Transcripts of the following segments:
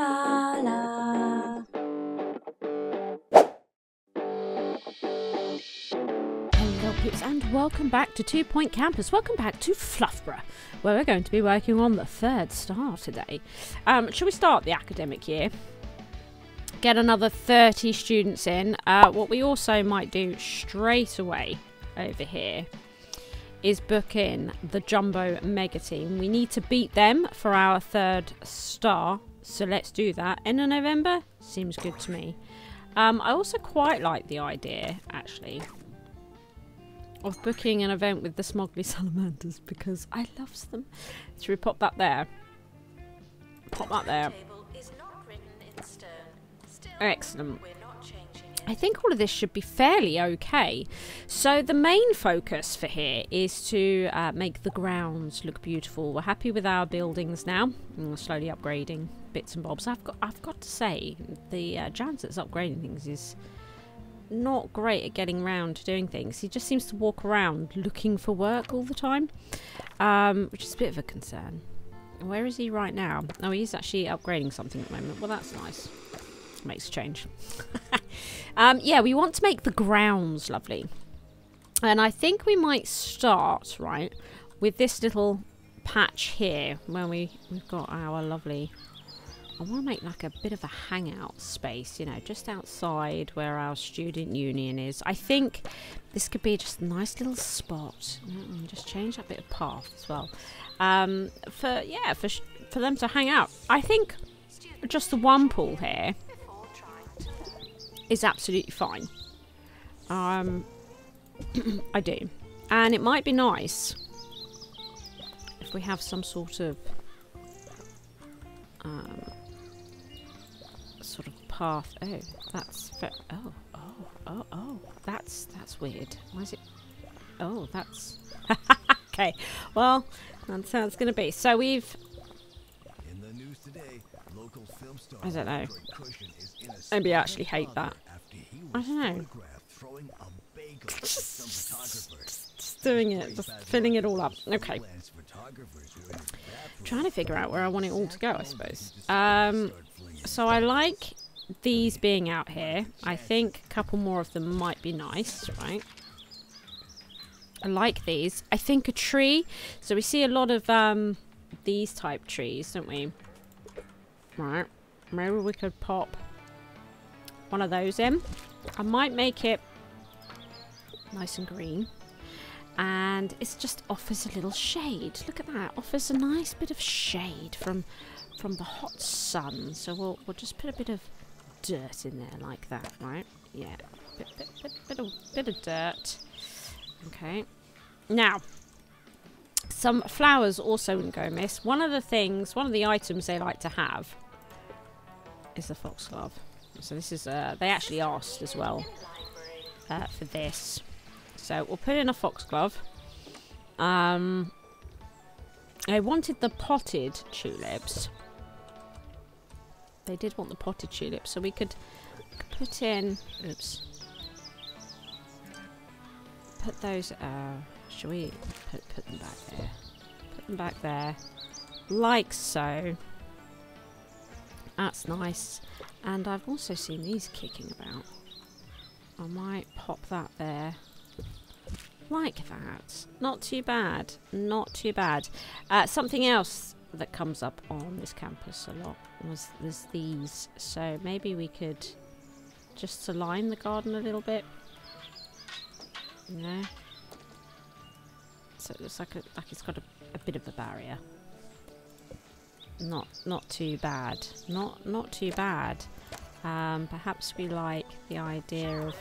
la la. Hello peeps and welcome back to 2 Point Campus. Welcome back to Fluffborough, where we're going to be working on the third star today. Shall we start the academic year? Get another 30 students in. What we also might do straight away over here is book in the Jumbo Mega Team. We need to beat them for our third star, so let's do that. End of November? Seems good to me. I also quite like the idea, actually, of booking an event with the Smogly Salamanders because I loves them. Should we pop that there? Pop that there. Excellent. I think all of this should be fairly okay. So the main focus for here is to make the grounds look beautiful. We're happy with our buildings now, and we're slowly upgrading bits and bobs. I've got to say, the Jans that's upgrading things is not great at getting around to doing things. He just seems to walk around looking for work all the time, which is a bit of a concern. Where is he right now? Oh, he's actually upgrading something at the moment. Well, that's nice. Makes a change. Yeah, we want to make the grounds lovely, and I think we might start right with this little patch here where we've got our lovely. I want to make like a bit of a hangout space, you know, just outside where our student union is. I think this could be just a nice little spot. Just change that bit of path as well, for them to hang out. I think just the one pool here is absolutely fine. I do. And it might be nice if we have some sort of path. Oh, that's that's weird. Why is it? Oh, that's okay. Well, that's how it's gonna be. So we've. In the news today, local film star I don't know. Maybe I actually hate that. I don't know. Just doing it. Just filling it all up. Okay. Trying to figure out where I want it all to go, I suppose. So I like these being out here. I think a couple more of them might be nice, right? I like these. I think a tree. So we see a lot of these type trees, don't we? Right. Maybe we could pop one of those in. I might make it nice and green, and it just offers a little shade. Look at that, offers a nice bit of shade from the hot sun. So we'll just put a bit of dirt in there like that, right? Yeah, bit of dirt. Okay, now some flowers also wouldn't go amiss. One of the items they like to have is the foxglove. So this is, they actually asked as well for this. So we'll put in a foxglove. I wanted the potted tulips. They did want the potted tulips, so we could put in, oops. Put those, shall we put them back there? Put them back there, like so. That's nice. And I've also seen these kicking about. I might pop that there. Like that. Not too bad. Not too bad. Something else that comes up on this campus a lot was these. So maybe we could just align the garden a little bit. You know? So it looks like it's got a bit of a barrier. Not too bad. Not too bad. Perhaps we like the idea of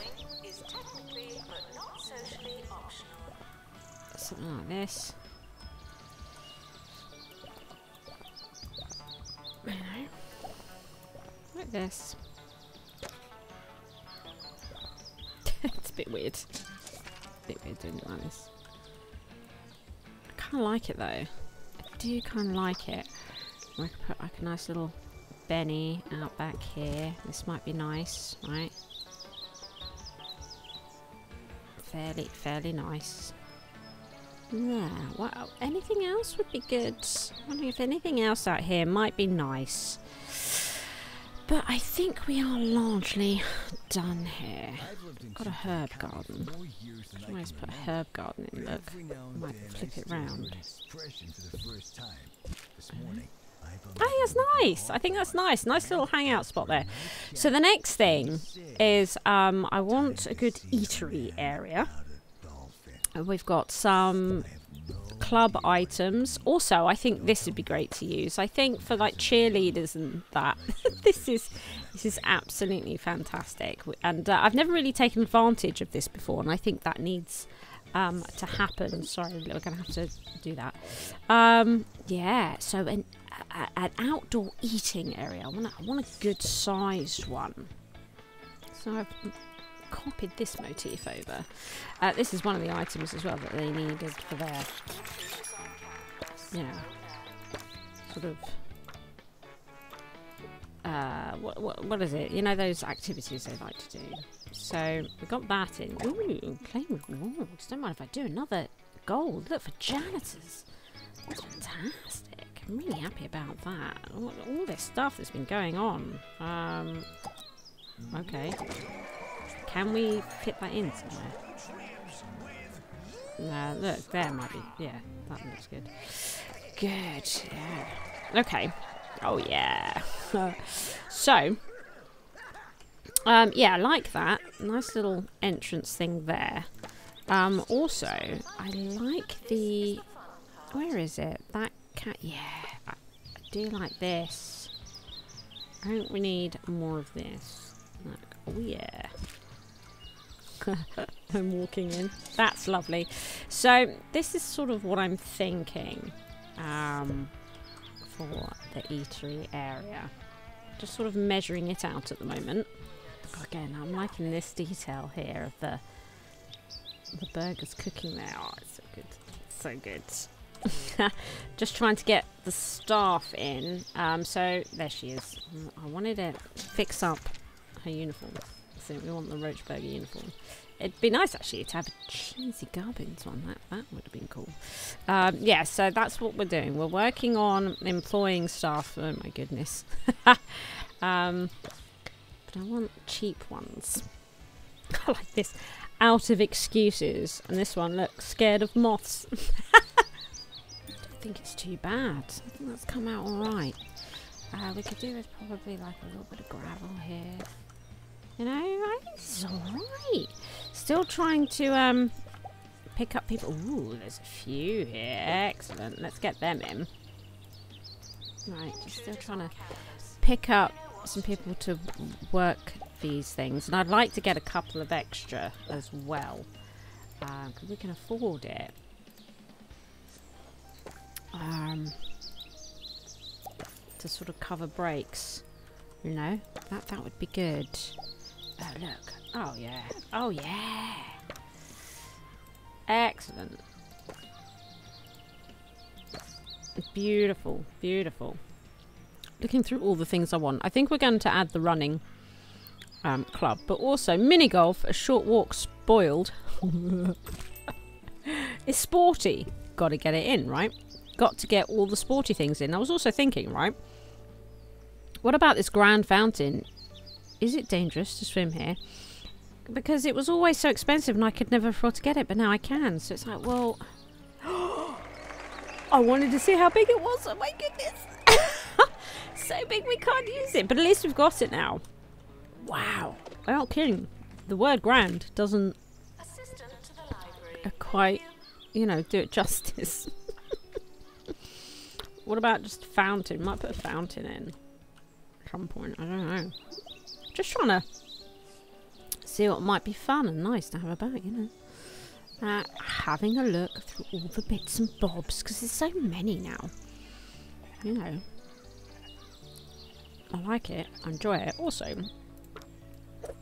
something like this. You know, like this. It's a bit weird. A bit weird doing it like this. I kind of like it though. I do kind of like it. I can put like a nice little Benny out back here. This might be nice, right? Fairly nice. Yeah, wow. Anything else would be good. I'm wondering if anything else out here might be nice. But I think we are largely done here. Got a herb garden. I can always put a herb garden in, look. I might flip it round. I think that's nice. I think that's nice. Nice little hangout spot there. So the next thing is I want a good eatery area. We've got some club items. Also, I think this would be great to use. I think for like cheerleaders and that, this is absolutely fantastic. And I've never really taken advantage of this before, and I think that needs to happen. Sorry, we're going to have to do that. Yeah. So an outdoor eating area. I want a good sized one. So I've copied this motif over. This is one of the items as well that they needed for their, you know, sort of what is it? You know, those activities they like to do. So we got that in. Ooh, playing with wards. Don't mind if I do another gold. Look, for janitors. That's fantastic. I'm really happy about that. All this stuff that's been going on. Okay. Can we fit that in somewhere? No, look, there might be. Yeah, that looks good. Good, yeah. Okay. Oh, yeah. So, yeah, I like that. Nice little entrance thing there. Also, I like the... Where is it? That cat... Yeah, I do like this. I think we need more of this. Look, oh, yeah. I'm walking in. That's lovely. So this is sort of what I'm thinking for the eatery area. Just sort of measuring it out at the moment. Again, I'm liking this detail here of the burgers cooking there. Oh, it's so good. It's so good. Just trying to get the staff in. So there she is. I wanted to fix up her uniform. We want the Roachberger uniform. It'd be nice actually to have a Cheesy Garbins one. That would have been cool. Yeah, so that's what we're doing. We're working on employing staff. Oh my goodness. But I want cheap ones. I like this. Out of excuses. And this one, look, scared of moths. I don't think it's too bad. I think that's come out all right. We could do with probably like a little bit of gravel here. You know, I think this is alright. Still trying to pick up people. Ooh, there's a few here. Excellent. Let's get them in. Right, still trying to pick up some people to work these things. And I'd like to get a couple of extra as well. Because we can afford it. To sort of cover breaks. You know, that would be good. Oh, look. Oh, yeah. Oh, yeah. Excellent. Beautiful. Beautiful. Looking through all the things I want. I think we're going to add the running club. But also, mini-golf, a short walk spoiled. It's sporty. Got to get it in, right? Got to get all the sporty things in. I was also thinking, right? What about this grand fountain? Is it dangerous to swim here? Because it was always so expensive and I could never afford to get it, but now I can. So it's like, well... I wanted to see how big it was. Oh my goodness. So big we can't use it. But at least we've got it now. Wow. I'm not kidding. The word grand doesn't quite, you know, do it justice. What about just a fountain? Might put a fountain in. Some point, I don't know. Just trying to see what might be fun and nice to have about, you know. Having a look through all the bits and bobs because there's so many now. You know, I like it. I enjoy it. Also,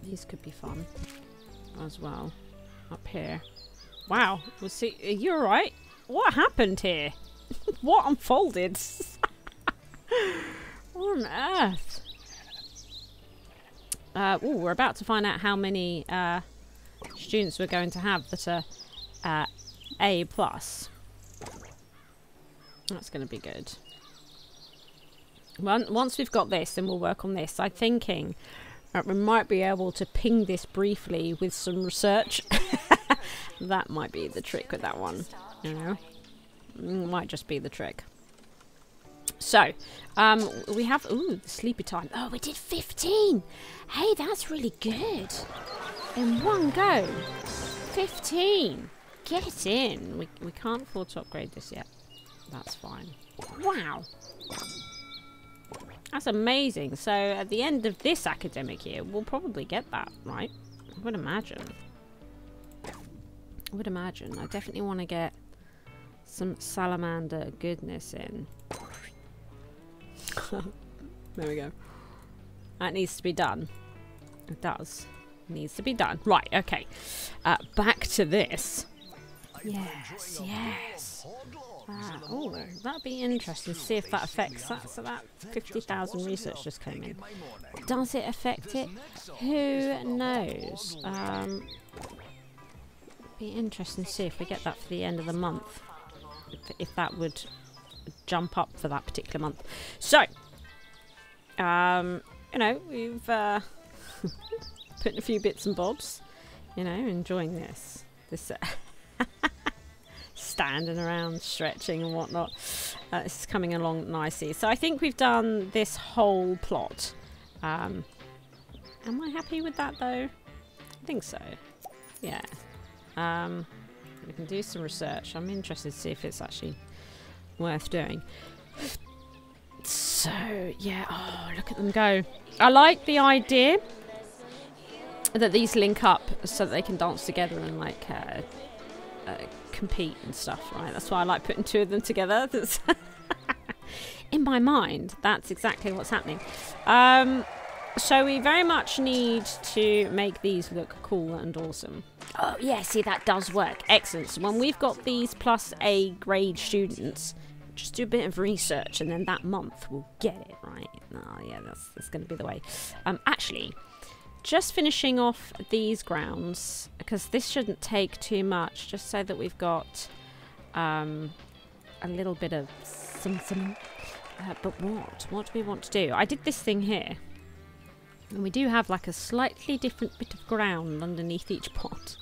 these could be fun as well. Up here. Wow. We'll see. Are you all right? What happened here? What unfolded? What on earth? Ooh, we're about to find out how many students we're going to have that are A+. That's going to be good. Once we've got this, then we'll work on this. I'm thinking we might be able to ping this briefly with some research. That might be the trick with that one, you know. It might just be the trick. So, we have... Ooh, the sleepy time. Oh, we did 15! Hey, that's really good. In one go. 15. Get in. We can't afford to upgrade this yet. That's fine. Wow. That's amazing. So, at the end of this academic year, we'll probably get that, right? I would imagine. I would imagine. I definitely want to get some salamander goodness in. There we go. That needs to be done. It does. Needs to be done. Right, okay. Back to this. Yes, yes. Oh, that'd be interesting to see if that affects that. So that 50,000 research just came in. Does it affect it? Who knows? Be interesting to see if we get that for the end of the month. If that would jump up for that particular month. So, you know, we've put in a few bits and bobs. You know, enjoying this. Standing around, stretching and whatnot. This is coming along nicely. So I think we've done this whole plot. Am I happy with that though? I think so. Yeah. We can do some research. I'm interested to see if it's actually worth doing. So, yeah. Oh, look at them go. I like the idea that these link up so that they can dance together and, like, compete and stuff, right? That's why I like putting two of them together. That's in my mind, that's exactly what's happening. So we very much need to make these look cool and awesome. Oh, yeah, see, that does work. Excellent. So when we've got these plus A grade students, just do a bit of research, and then that month we'll get it, right? Oh, yeah, that's going to be the way. Actually, just finishing off these grounds, because this shouldn't take too much, just so that we've got a little bit of something. But what do we want to do? I did this thing here. And we do have like a slightly different bit of ground underneath each pot.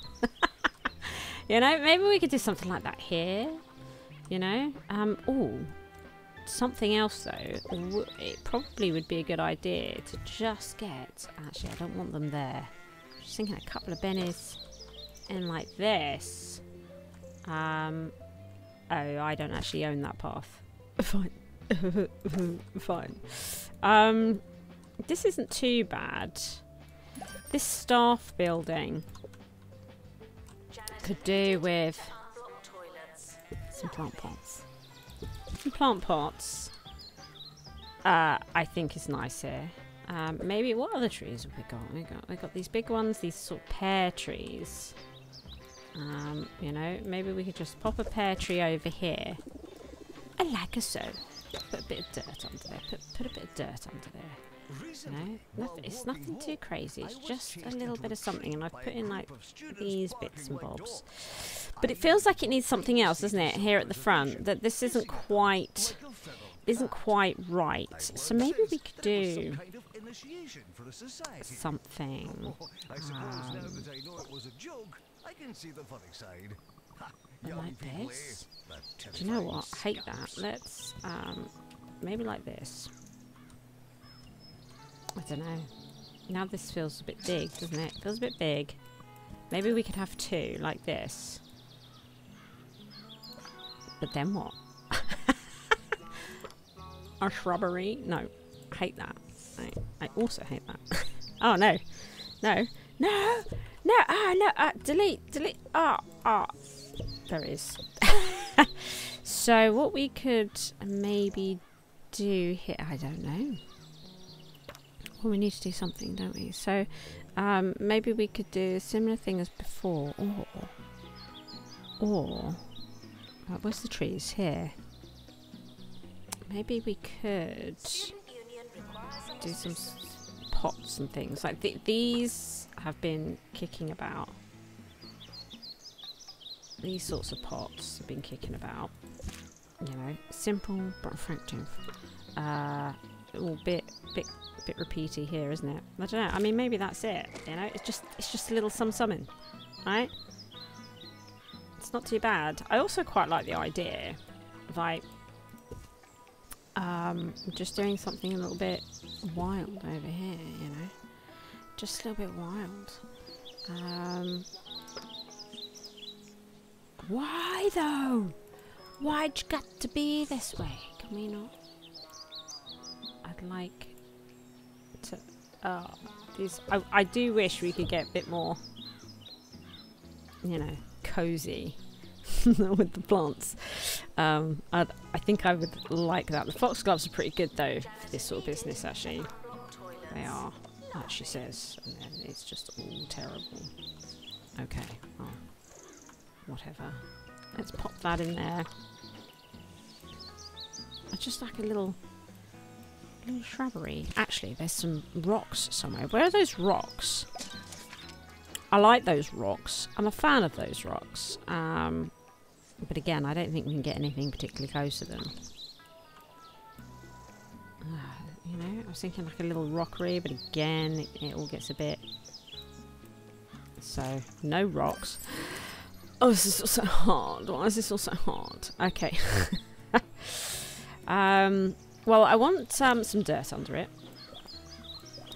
You know, maybe we could do something like that here. You know, oh, something else though. It probably would be a good idea to just get. Actually, I don't want them there. I'm just thinking a couple of bennies in like this. Oh, I don't actually own that path. Fine. Fine. This isn't too bad. This staff building could do with some plant pots. Some plant pots, I think, is nice here. Maybe what other trees have we got? We got these big ones, these sort of pear trees. You know, maybe we could just pop a pear tree over here. I like it so. Put a bit of dirt under there. Put a bit of dirt under there. No, nothing, it's nothing too crazy, it's just a little bit of something, and I've put in like these bits and bobs. But it feels like it needs something else, doesn't it, here at the front, that this isn't quite right. So maybe we could do something. Like this. Do you know what, I hate that. Let's, maybe like this. I don't know. Now this feels a bit big, doesn't it? Feels a bit big. Maybe we could have two, like this. But then what? A shrubbery? No. I hate that. I also hate that. Oh, no. No. No! No! Ah, no! Delete! Delete! Ah! Ah! There it is. So, what we could maybe do here... I don't know. Well, we need to do something, don't we? So, maybe we could do a similar thing as before. Or where's the trees? Here. Maybe we could do some pots and things. Like, these have been kicking about. These sorts of pots have been kicking about. You know, simple but effective. a little bit repeaty here, isn't it? I don't know. I mean, maybe that's it. You know, it's just a little sum-summing, right? It's not too bad. I also quite like the idea of like just doing something a little bit wild over here, you know, just a little bit wild. Why though? Why'd you got to be this way? Can we not? I'd like to. Oh, these. I do wish we could get a bit more, you know, cozy with the plants. I think I would like that. The foxgloves are pretty good though for this sort of business. Actually, they are. That she says, and then it's just all terrible. Okay. Oh. Whatever. Let's pop that in there. I just like a little shrubbery. Actually, there's some rocks somewhere. Where are those rocks? I like those rocks. I'm a fan of those rocks. But again, I don't think we can get anything particularly close to them. You know, I was thinking like a little rockery, but again, it all gets a bit... So, no rocks. Oh, this is all so hard. Why is this all so hard? Okay. Well, I want some dirt under it.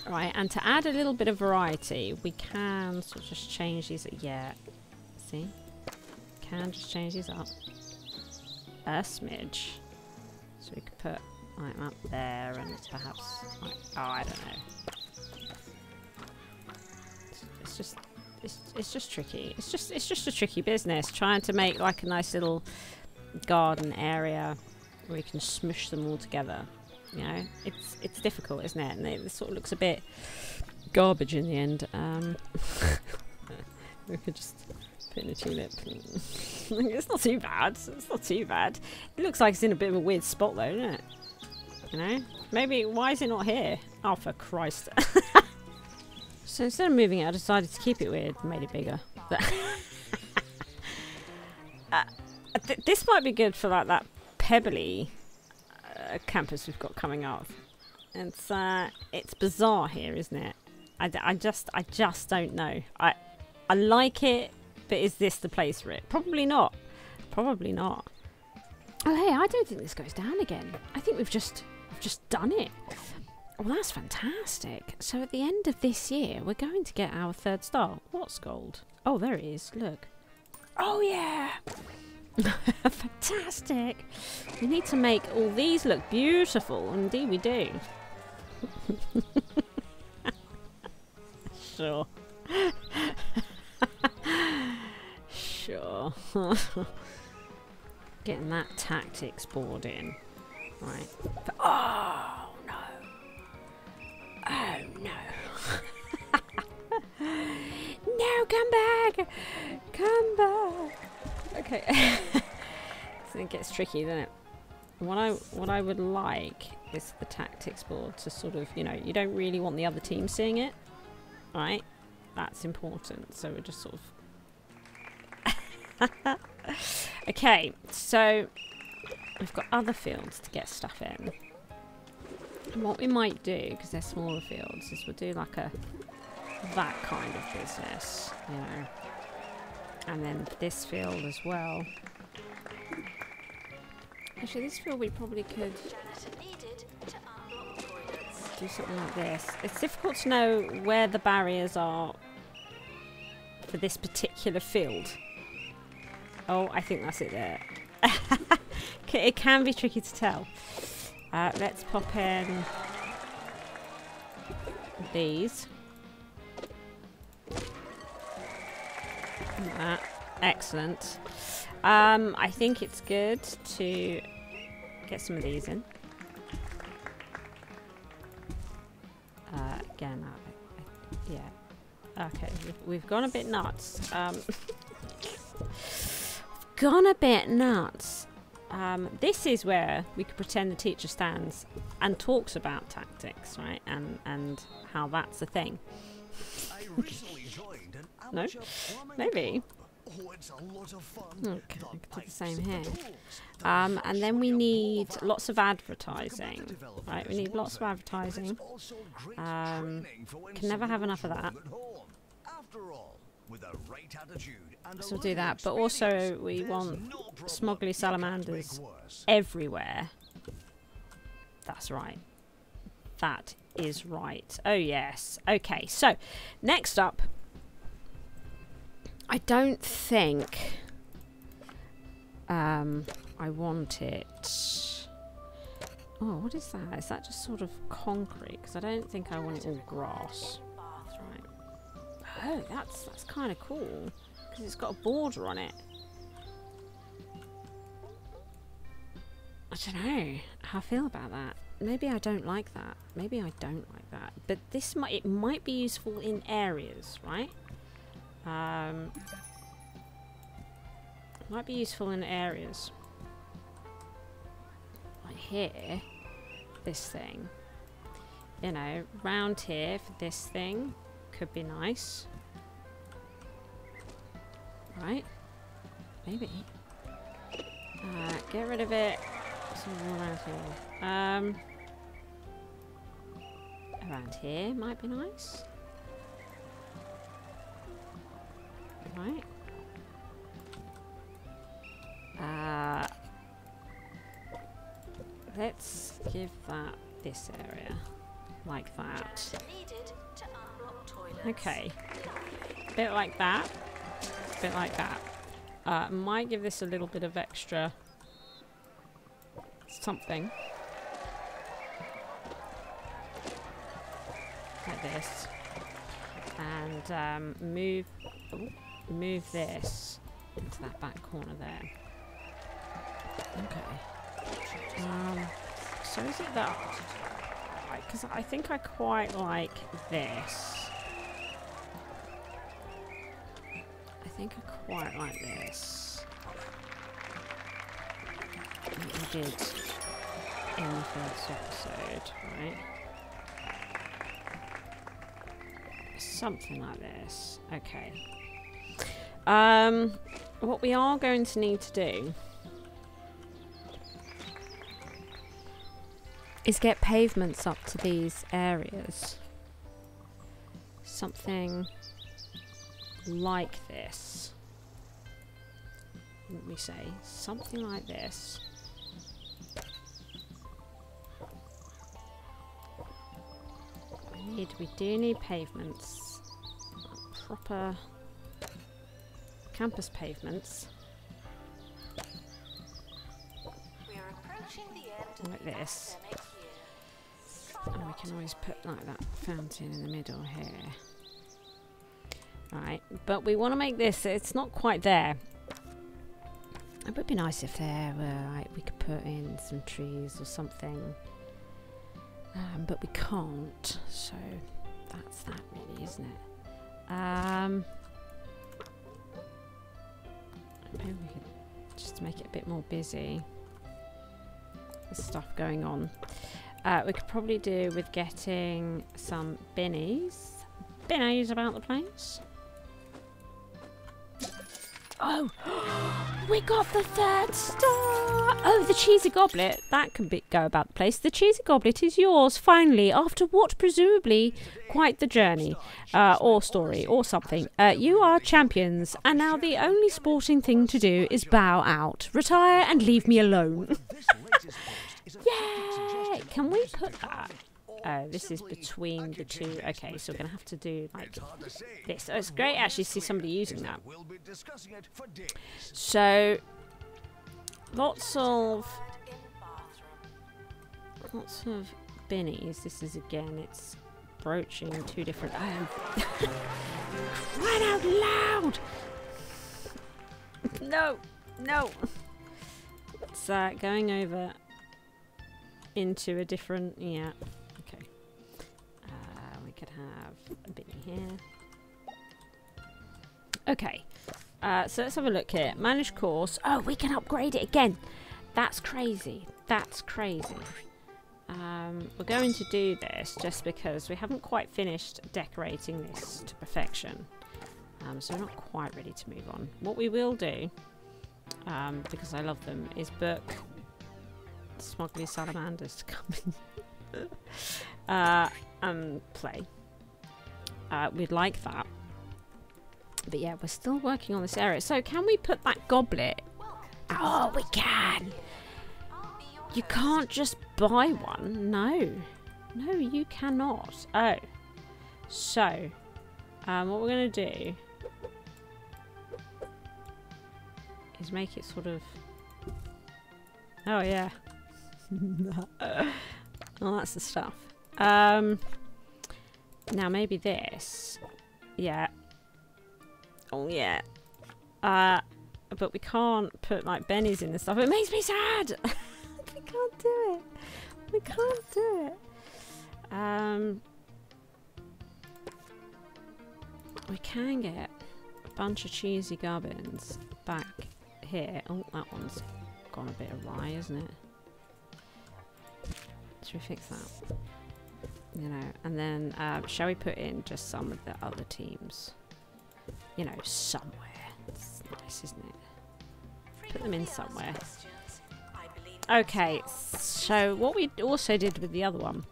Right, and to add a little bit of variety, we can sort of just change these. Yeah, see? Can just change these up a smidge. So we could put like that there, and it's perhaps like, oh, I don't know. It's just tricky. It's just a tricky business trying to make like a nice little garden area where you can smush them all together. You know, it's difficult, isn't it? And it sort of looks a bit garbage in the end. We could just put in a tulip. It's not too bad. It's not too bad. It looks like it's in a bit of a weird spot though, doesn't it? You know, maybe why is it not here? Oh, for Christ. So instead of moving it, I decided to keep it weird and made it bigger. This might be good for like that pebbly campus we've got coming up. It's bizarre here, isn't it? I just don't know. I like it, but is this the place for it? Probably not. Probably not. Oh hey, I don't think this goes down again. I think we've just done it. Well, that's fantastic. So at the end of this year, we're going to get our third star. What's gold? Oh, there it is. Look. Oh, yeah. Fantastic. We need to make all these look beautiful. Indeed, we do. Sure. Sure. Getting that tactics board in. Right. Oh. Oh no. No, come back! Come back! Okay. So it gets tricky, doesn't it? What I would like is the tactics board to sort of, you know, you don't really want the other team seeing it. Right? That's important. So we're just sort of... Okay, so we've got other fields to get stuff in. What we might do, because they're smaller fields, is we'll do like a that kind of business, you know, and then this field as well. Actually, this field we probably could do something like this. It's difficult to know where the barriers are for this particular field. Oh, I think that's it there. It can be tricky to tell. Let's pop in these. Like that. Excellent. I think it's good to get some of these in. Again, yeah. Okay, we've gone a bit nuts. We've gone a bit nuts. This is where we could pretend the teacher stands and talks about tactics, right? And how that's a thing. No? Maybe. Oh, it's a lot of fun. Okay, do the same here. And then we need lots of advertising. Right, we need lots of advertising. Can never have enough of that. So we'll do that, but also we want Smogly Salamanders everywhere. That's right. That is right. Oh yes. Okay, so next up, I don't think I want it. Oh, what is that? Is that just sort of concrete? Because I don't think I want it all grass. That's right. Oh, that's kind of cool because it's got a border on it. I don't know how I feel about that. Maybe I don't like that. Maybe I don't like that. But this might be useful in areas, right? Might be useful in areas. Like here, this thing. You know, round here for this thing could be nice. Right? Maybe. Get rid of it. Around here might be nice. Right. Let's give that this area. Like that. Okay. Bit like that. Bit like that. Might give this a little bit of extra something. Like this. And move this into that back corner there. Okay. So is it that? Because I think I quite like this. I think I quite like this. Like we did in the first episode, right? Something like this. Okay. What we are going to need to do is get pavements up to these areas. Something like this. What we say? Something like this. We do need pavements. Proper campus pavements. We are approaching the end like this. And we can always put like that fountain in the middle here. Right, but we want to make this, it's not quite there. It would be nice if there were, like, we could put in some trees or something. But we can't, so that's that really, isn't it? Maybe we could just make it a bit more busy. There's stuff going on. We could probably do with getting some binnies about the place. Oh, we got the 3rd star! Oh, the Cheesy Goblet. That can go about the place. The Cheesy Goblet is yours, finally, after what presumably quite the journey, or story, or something. You are champions, and now the only sporting thing to do is bow out, retire, and leave me alone. Yeah! Can we put that? This is between the two. Okay, so we're going to have to do like this. Oh, it's great actually to see somebody using that. So, lots of binnies. This is again, it's broaching two different. Crying out loud! No, no. It's going over into a different, yeah. Could have a bit here. Okay, so let's have a look here. Manage course. Oh, we can upgrade it again. That's crazy. That's crazy. We're going to do this just because we haven't quite finished decorating this to perfection. So we're not quite ready to move on. What we will do, because I love them, is book Smogly Salamanders to come in and play. We'd like that. But yeah, we're still working on this area. So can we put that goblet? Oh, we can! You can't just buy one. No. No, you cannot. Oh. So, what we're going to do is make it sort of... Oh, yeah. Well, that's the stuff. Now, maybe this. Yeah. Oh, yeah. But we can't put, like, bennies in this stuff. It makes me sad! We can't do it. We can't do it. We can get a bunch of Cheesy Garbins back here. Oh, that one's gone a bit awry, isn't it? Should we fix that? You know, and then shall we put in just some of the other teams? You know, somewhere. It's nice, isn't it? Put them in somewhere. Okay, so what we also did with the other one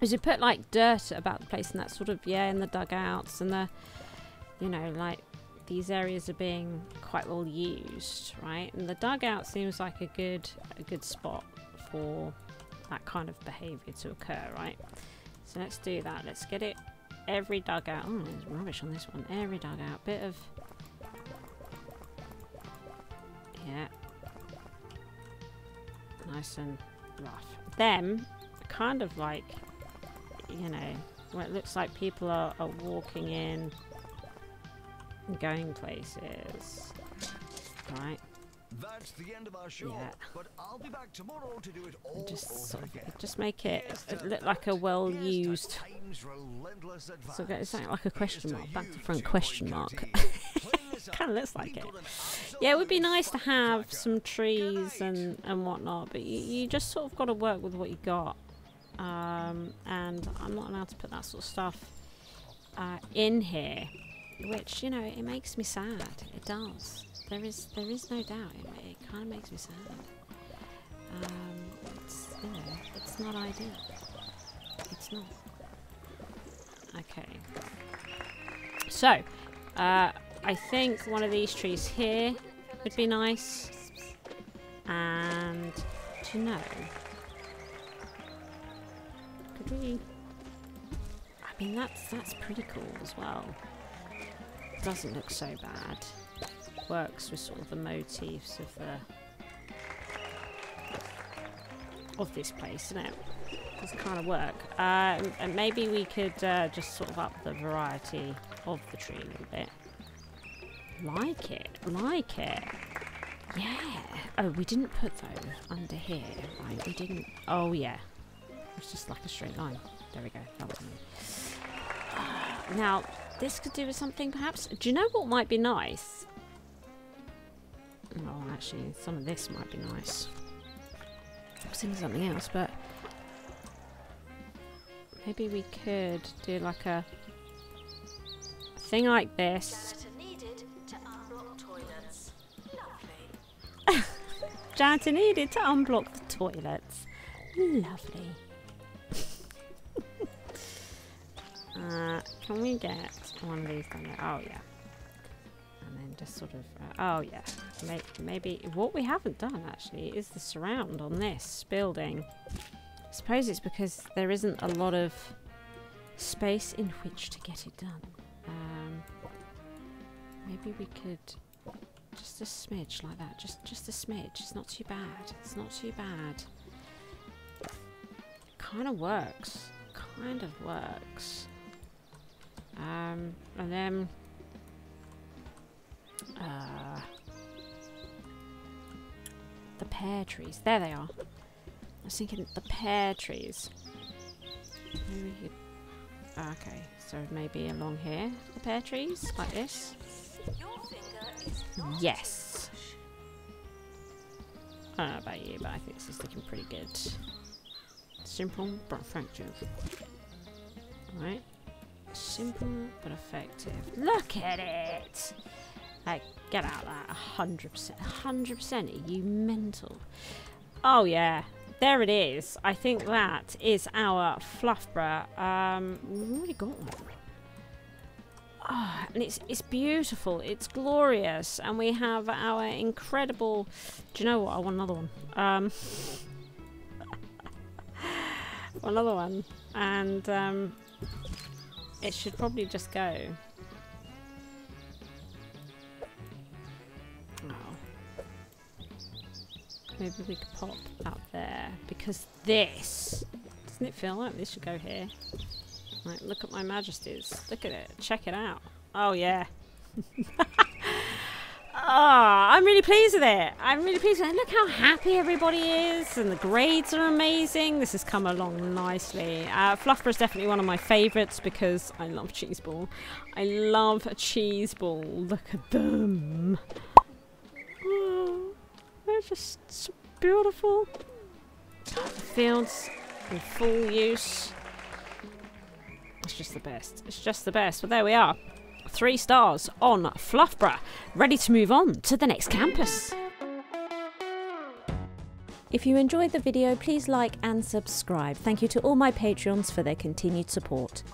is we put like dirt about the place and that sort of, yeah, in the dugouts and the, you know, like these areas are being quite well used, right? And the dugout seems like a good spot for that kind of behaviour to occur, right? So let's do that. Let's get it. Every dugout. Oh, there's rubbish on this one. Every dugout. Bit of... Yeah. Nice and rough. Them, kind of like, you know, where it looks like people are walking in and going places. Right. That's the end of our show, yeah. But I'll be back tomorrow to do it all and just sort of, just make it look like a well used. So it's like a question mark, back to front question mark. Kind of looks like it. Yeah, it would be nice to have some trees and whatnot, but you just sort of got to work with what you got. And I'm not allowed to put that sort of stuff in here, which, you know, it makes me sad. It does. There is no doubt. It kind of makes me sad. It's, you know, it's not ideal. It's not. Okay. So, I think one of these trees here would be nice. And do you know? Could we? I mean, that's pretty cool as well. Doesn't look so bad. Works with sort of the motifs of the this place, isn't it? Does kind of work. And maybe we could just sort of up the variety of the tree a little bit. Like it, like it. Yeah. Oh, we didn't put those under here, right? We didn't. Oh, yeah. It's just like a straight line. There we go. That was me. Now, this could do with something, perhaps. Do you know what might be nice? Oh, actually, some of this might be nice. I was thinking something else, but maybe we could do like a thing like this. Janitor needed to unblock the toilets. Lovely. Can we get one of these down there? Oh, yeah. And then just sort of... oh, yeah. Maybe... What we haven't done, actually, is the surround on this building. I suppose it's because there isn't a lot of space in which to get it done. Maybe we could... Just a smidge like that. Just a smidge. It's not too bad. It's not too bad. Kind of works. Kind of works. And then... the pear trees. There they are. I was thinking the pear trees. Maybe we could... Oh, okay. So maybe along here. The pear trees. Like this. Yes. I don't know about you, but I think this is looking pretty good. Simple but effective. Alright. Simple but effective. Look at it! Like, get out of that. 100%. 100%, are you mental? Oh, yeah. There it is. I think that is our Fluffborough. We've already got one. Oh, and it's beautiful. It's glorious. And we have our incredible... Do you know what? I want another one. Another one. And it should probably just go. Maybe we could pop up there, because this, doesn't it feel like this should go here? Right, look at my majesties. Look at it. Check it out. Oh, yeah. I'm really pleased with it. I'm really pleased with it. Look how happy everybody is, and the grades are amazing. This has come along nicely. Fluffborough is definitely one of my favourites because I love cheese ball. I love a cheese ball. Look at them. They're just so beautiful. The fields in full use. It's just the best. It's just the best. But there we are. 3 stars on Fluffborough. Ready to move on to the next campus. If you enjoyed the video, please like and subscribe. Thank you to all my Patreons for their continued support.